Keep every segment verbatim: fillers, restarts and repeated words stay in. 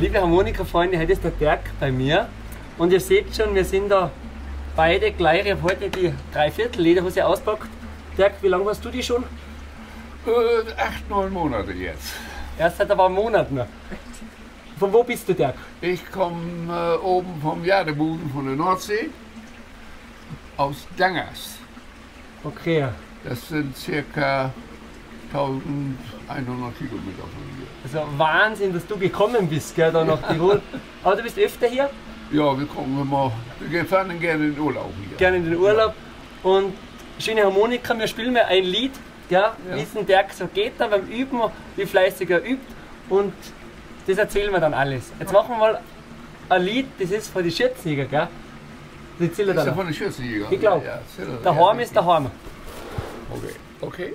Liebe Harmonika-Freunde, heute ist der Dirk bei mir und ihr seht schon, wir sind da beide gleich. Ich habe heute die Dreiviertel-Lederhose auspackt. Dirk, wie lange hast du die schon? Äh, acht, neun Monate jetzt. Erst seit ein paar Monaten. Von wo bist du, Dirk? Ich komme äh, oben vom Jadebuden von der Nordsee, aus Dangas. Okay. Das sind circa eintausendeinhundert Kilometer von hier. Also Wahnsinn, dass du gekommen bist, gell, da nach Tirol. Aber du bist öfter hier? Ja, wir kommen immer. Wir fahren gerne in den Urlaub hier. Gerne in den Urlaub. Ja. Und schöne Harmonika, wir spielen mal ein Lied, ja, ja. Wie es den Dirk so geht, dann beim Üben, wie fleißig er übt. Und das erzählen wir dann alles. Jetzt machen wir mal ein Lied, das ist von den Schürzenjäger, gell? Das ist ja von den Schürzenjäger. Ich glaube. Ja, ja. Dahoam ist Dahoam. Okay. Okay.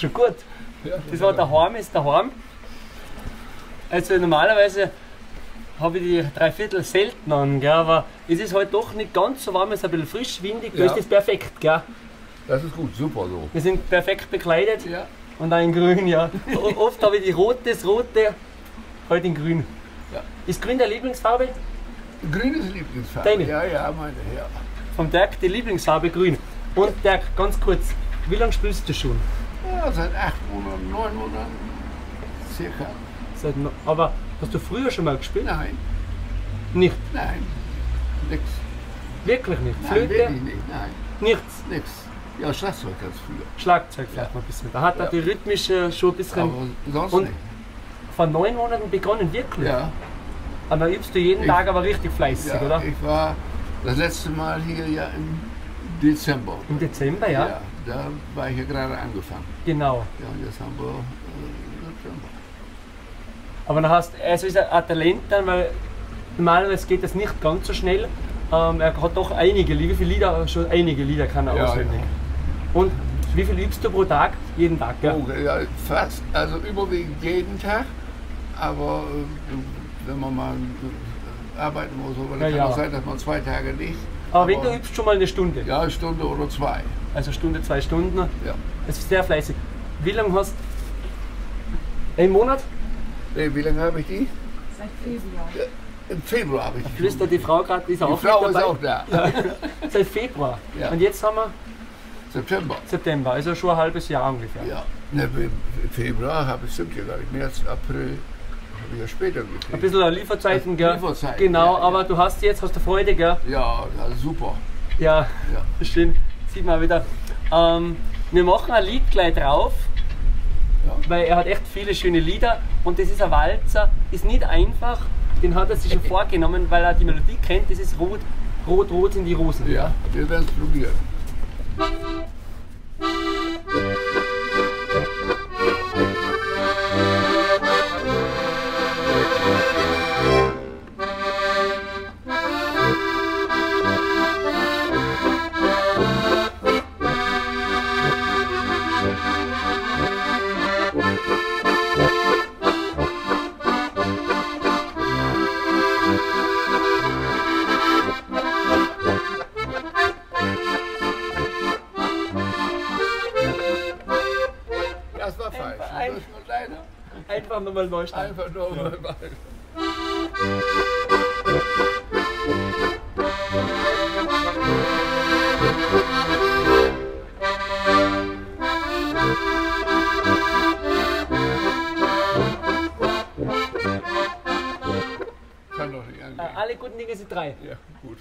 Schon gut. Das war Dahoam ist Dahoam. Also normalerweise habe ich die Dreiviertel selten an, gell? Aber es ist heute halt doch nicht ganz so warm, es ist ein bisschen frisch, windig, da ja. Ist das perfekt, gell? Das ist gut, super so. Wir sind perfekt bekleidet, ja. Und auch in grün, ja. Oft habe ich die rote, das rote, heute in grün. Ja. Ist grün deine Lieblingsfarbe? Grün ist Lieblingsfarbe, deine? Ja, ja, meine, ja. Vom Dirk die Lieblingsfarbe grün. Und Dirk, ganz kurz, wie lange spielst du schon? Ja, seit acht Monaten, neun Monaten, circa. Seit, aber hast du früher schon mal gespielt? Nein. Nicht? Nein, nichts. Wirklich nicht? Nein, Flöte? Wirklich nicht, nein. Nichts? Nichts. Ja, Schlagzeug ganz früher. Schlagzeug vielleicht ja. Mal ein bisschen. Da hat er ja. Die rhythmische schon ein bisschen... Aber sonst und nicht. Vor neun Monaten begonnen, wirklich? Ja. Aber übst du jeden ich, Tag aber richtig fleißig, ja, oder? Ich war das letzte Mal hier ja im Dezember. Im Dezember, ja? Ja. Da war ich ja gerade angefangen. Genau. Ja, und jetzt haben wir äh, September. Aber dann hast, also ist er ein Talent dann, weil normalerweise geht das nicht ganz so schnell. Ähm, er hat doch einige, wie viele Lieder, schon einige Lieder kann er ja, auswendig. Ja. Und wie viel übst du pro Tag? Jeden Tag, gell? Oh, ja, fast, also überwiegend jeden Tag. Aber äh, wenn man mal äh, arbeiten muss, so, ja, kann ja. Auch sein, dass man zwei Tage nicht. Aber wenn du übst schon mal eine Stunde? Ja, eine Stunde oder zwei. Also Stunde, zwei Stunden. Ja. Das ist sehr fleißig. Wie lange hast du? Einen Monat? Nee, wie lange habe ich die? Seit Februar. Ja, im Februar habe ich die. Flüstert die Frau gerade, ist auch dabei. Die Frau ist auch da. Ja. Seit Februar. Ja. Und jetzt haben wir? September. September, also schon ein halbes Jahr ungefähr. Ja, ne, im Februar habe ich September, glaube ich, März, April. Ja, später gekriegt. Ein bisschen Lieferzeiten, gell? Lieferzeiten, genau, ja, aber ja. Du hast jetzt, hast du Freude, gell? Ja, ja super. Ja, ja, schön, sieht man wieder. Ähm, wir machen ein Lied gleich drauf, ja. Weil er hat echt viele schöne Lieder und das ist ein Walzer, ist nicht einfach, den hat er sich schon vorgenommen, weil er die Melodie kennt, das ist Rot, Rot, Rot sind die Rosen. Ja, wir werden es probieren. Einfach nur mal neu starten. Einfach nur mal neu starten. Kann doch nicht angehen. Alle guten Dinge sind drei. Ja, gut.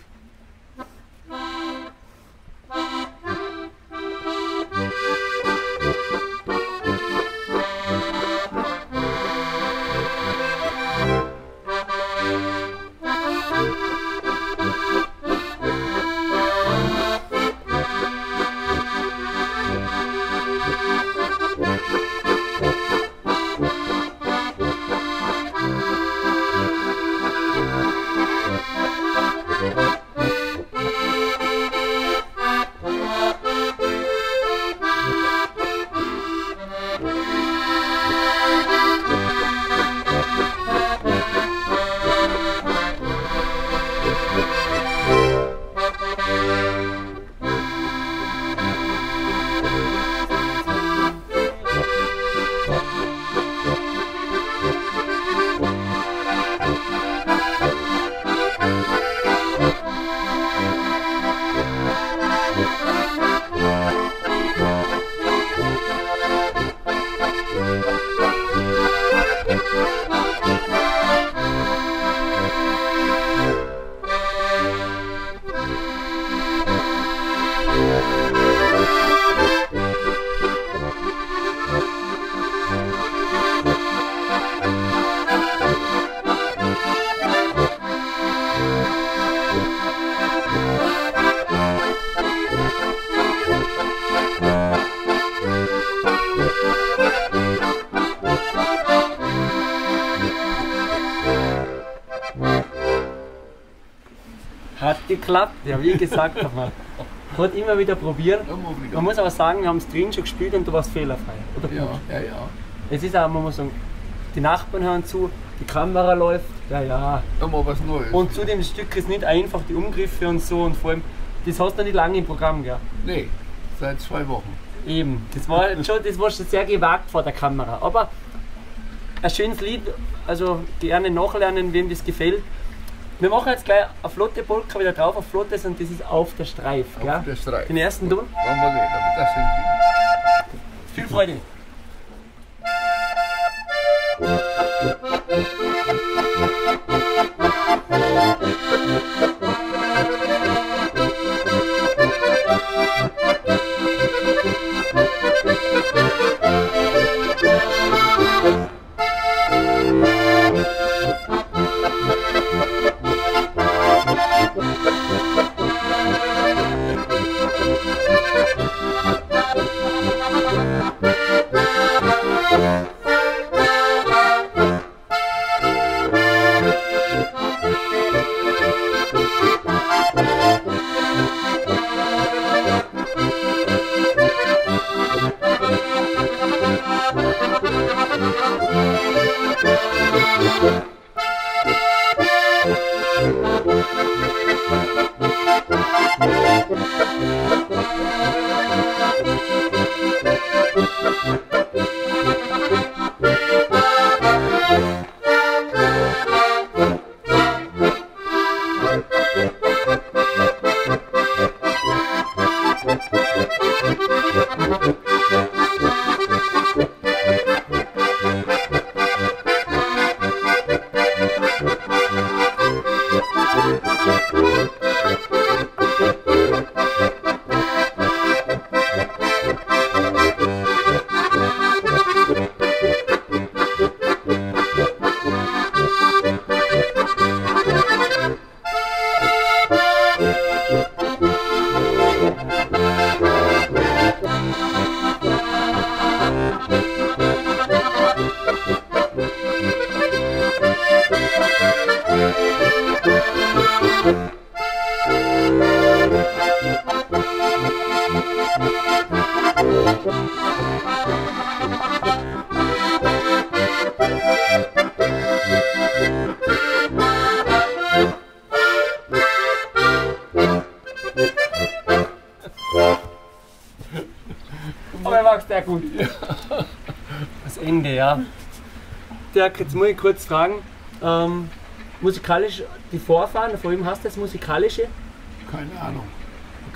Geklappt, ja, wie gesagt, man hat immer wieder probieren. Man muss aber sagen, wir haben es drin schon gespielt und du warst fehlerfrei. Oder gut? Ja, ja, ja. Es ist auch, man muss sagen, die Nachbarn hören zu, die Kamera läuft, ja, ja. Immer was Neues. Und zu dem Stück ist nicht einfach die Umgriffe und so und vor allem, das hast du nicht lange im Programm, gell? Nee, seit zwei Wochen. Eben, das war schon, das war schon sehr gewagt vor der Kamera, aber ein schönes Lied, also gerne nachlernen, wem das gefällt. Wir machen jetzt gleich eine flotte Polka wieder drauf, auf flottes, und das ist Auf der Streif. Auf gell? Der Streif. Den ersten Ton. Wollen wir nicht, aber das sind die. Viel Freude. Bye. Aber er wächst sehr gut. Ja. Das Ende, ja. Dirk, jetzt muss ich kurz fragen, ähm, musikalisch, die Vorfahren, vor allem hast du das Musikalische? Keine Ahnung.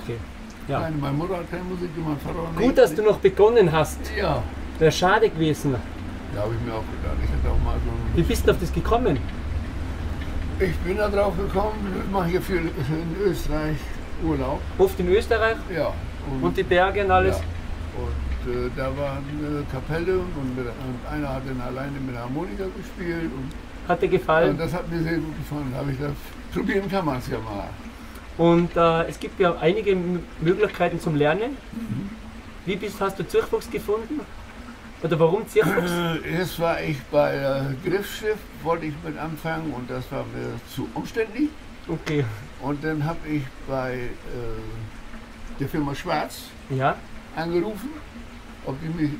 Okay. Ja. Nein, meine Mutter hat keine Musik, mein Vater auch nicht. Gut, dass du noch begonnen hast. Ja. Wäre schade gewesen. Da habe ich mir auch gedacht, ich hätte auch mal so... Wie bist du auf das gekommen? Ich bin da drauf gekommen, ich mache hier viel in Österreich Urlaub. Oft in Österreich? Ja. Und, und die Berge und alles? Ja. Und äh, da war eine Kapelle und, mit, und einer hat dann alleine mit der Harmonika gespielt. Und hat dir gefallen? Und das hat mir sehr gut gefallen. Da habe ich gedacht, probieren kann man es ja mal. Und äh, es gibt ja einige M Möglichkeiten zum Lernen. Mhm. Wie bist, hast du Ziachfuchs gefunden? Oder warum Ziachfuchs? Erst war ich bei der Griffschrift, wollte ich mit anfangen und das war mir zu umständlich. Okay. Und dann habe ich bei äh, der Firma Schwarz ja? angerufen, ob die mich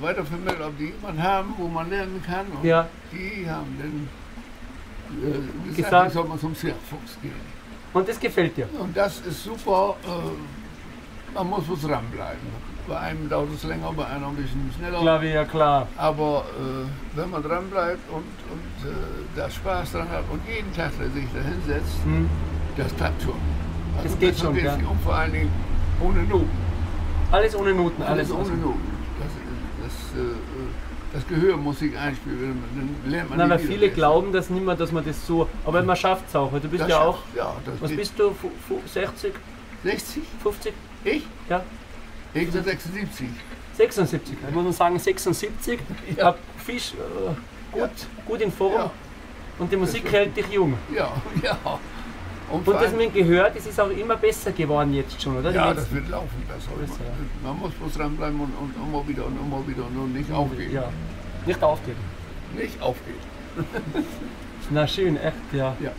weitervermitteln, ob die jemanden haben, wo man lernen kann. Und ja. die haben dann äh, gesagt, gesagt, ich soll mal zum Ziachfuchs gehen. Und das gefällt dir? Und das ist super. Äh, man muss was ranbleiben. Bei einem dauert es länger, bei einem ein bisschen schneller. Klar, ja klar. Aber äh, wenn man dranbleibt und, und äh, da Spaß dran hat und jeden Tag sich da hinsetzt, hm. das klappt schon. Also das geht schon, ja. Und vor allen Dingen ohne Noten. Alles ohne Noten? Alles, alles ohne Noten. Das, das, äh, das Gehör muss sich einspielen, dann lernt man Nein, nicht weil viele glauben das nicht mehr, dass man das so... Aber man schafft es auch, du bist das ja auch... Ja, das was geht. Bist du? sechzig? sechzig? fünfzig? Ich? Ja. Ich bin sechsundsiebzig. sechsundsiebzig, ich muss sagen sechsundsiebzig. Ja. Hab Fisch, äh, gut, ja. gut in Form. Ja. Und die Musik hält dich jung. Ja, ja. Und, und das mit dem Gehör, das ist auch immer besser geworden jetzt schon, oder? Ja, das wird laufen besser. besser ja. Man muss bloß dranbleiben und, und immer wieder und immer wieder und, und nicht aufgeben. Ja. Nicht aufgeben. Nicht aufgeben. Na schön, echt, ja. Ja.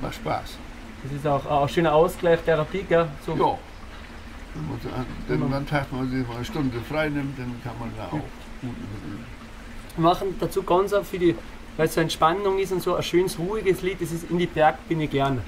Macht Spaß. Das ist auch, auch ein schöner Ausgleich, Therapie, gell? So. Ja. Wenn man am Tag mal eine Stunde frei nimmt, dann kann man da auch gut üben. Wir machen dazu ganz auch für die... Weil es so Entspannung ist und so ein schönes, ruhiges Lied, das ist In die Berg bin i gern.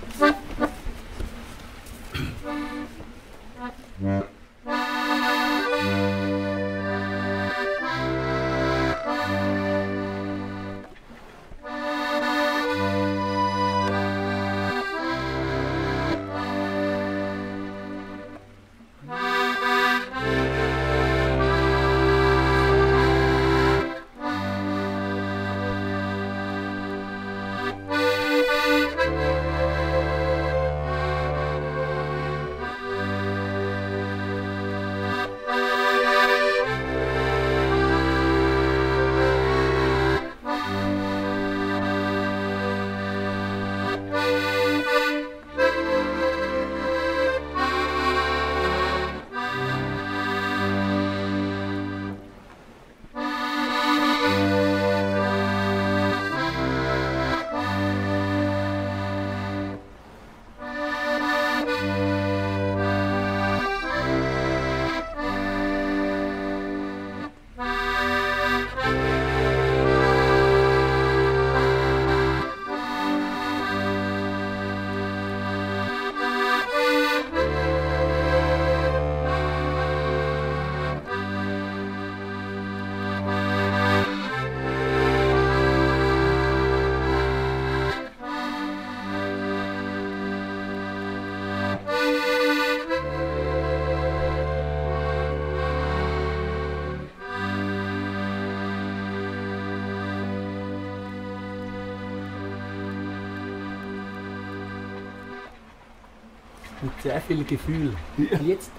Mit sehr viel Gefühl. Ja. Jetzt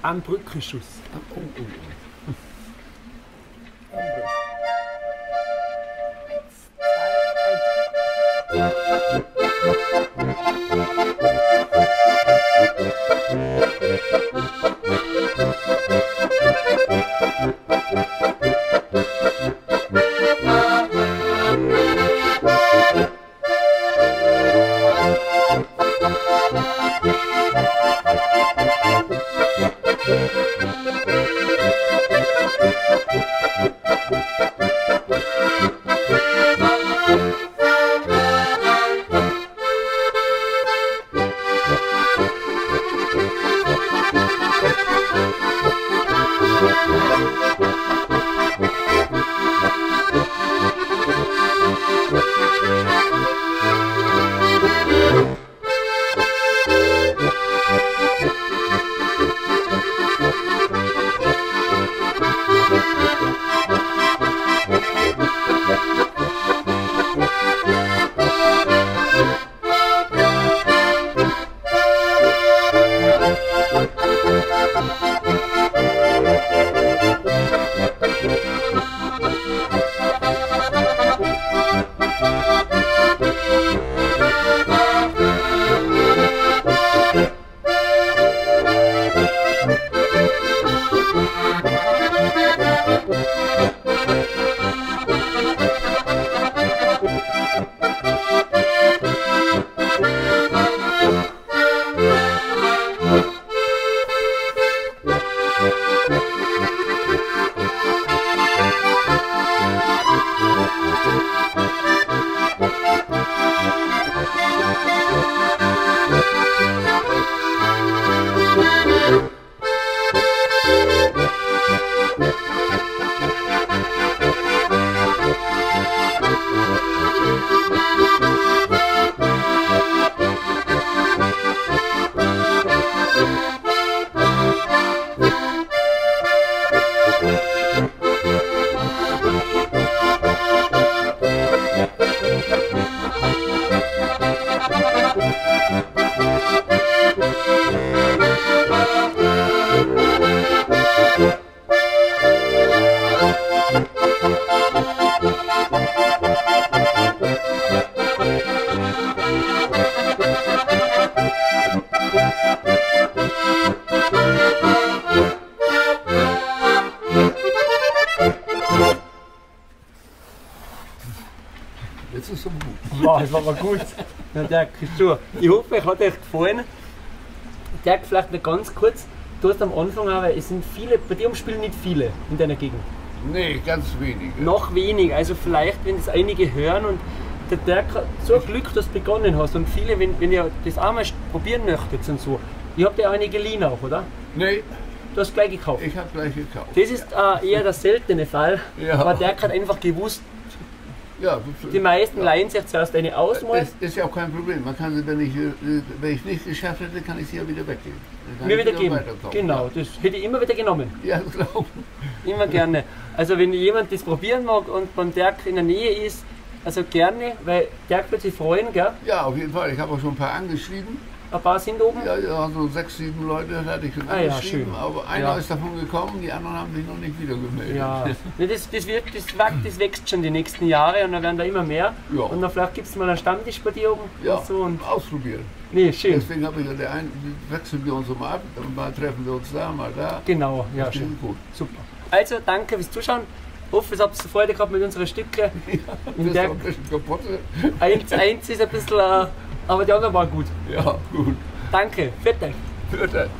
am Brückenschuss. Oh, oh, oh. Thank you. Das war aber gut. Ja, Dirk, ist schon. Ich hoffe, euch hat euch gefallen. Dirk, vielleicht noch ganz kurz. Du hast am Anfang aber, es sind viele, bei dir umspielen nicht viele in deiner Gegend. Nee, ganz wenige. Noch wenig. Also vielleicht, wenn das einige hören und der Dirk hat so Glück, dass du begonnen hast. Und viele, wenn, wenn ihr das einmal probieren möchtet und so. Ihr habt ja auch eine geliehen auch, oder? Nee. Du hast gleich gekauft. Ich habe gleich gekauft. Das ist äh, eher der seltene Fall. Ja. Aber Dirk hat einfach gewusst, ja, die meisten ja. leihen sich zuerst eine Ausmal. Das ist ja auch kein Problem. Man kann, wenn ich wenn ich nicht geschafft hätte, kann ich sie ja wieder weggeben. Mir wieder geben. Genau, ja. Das hätte ich immer wieder genommen. Ja, glaube ich. Immer gerne. Also wenn jemand das probieren mag und beim Dirk in der Nähe ist, also gerne, weil Dirk wird sich freuen, gell? Ja, auf jeden Fall. Ich habe auch schon ein paar angeschrieben. Ein paar sind oben? Ja, ja, so sechs, sieben Leute hatte ich schon ah, angeschrieben, ja, aber einer ja. ist davon gekommen, die anderen haben sich noch nicht wieder gemeldet. Ja. Das, das, wird, das, wächst, das wächst schon die nächsten Jahre und dann werden da immer mehr. Ja. Und dann vielleicht gibt es mal einen Stammtisch bei dir oben. Ja, und so und ausprobieren. Nee, schön. Deswegen habe ich ja, der ein, wechseln wir uns um ab, mal treffen wir uns da, mal da. Genau, ja, das schön. Gut. Super. Also, danke fürs Zuschauen. Ich hoffe, es habt ihr Freude gehabt mit unseren Stücken. Ja, das der ist auch ein bisschen kaputt. Eins, eins ist ein bisschen... Äh, aber die anderen waren gut. Ja, gut. Danke. Viert euch. Viert euch.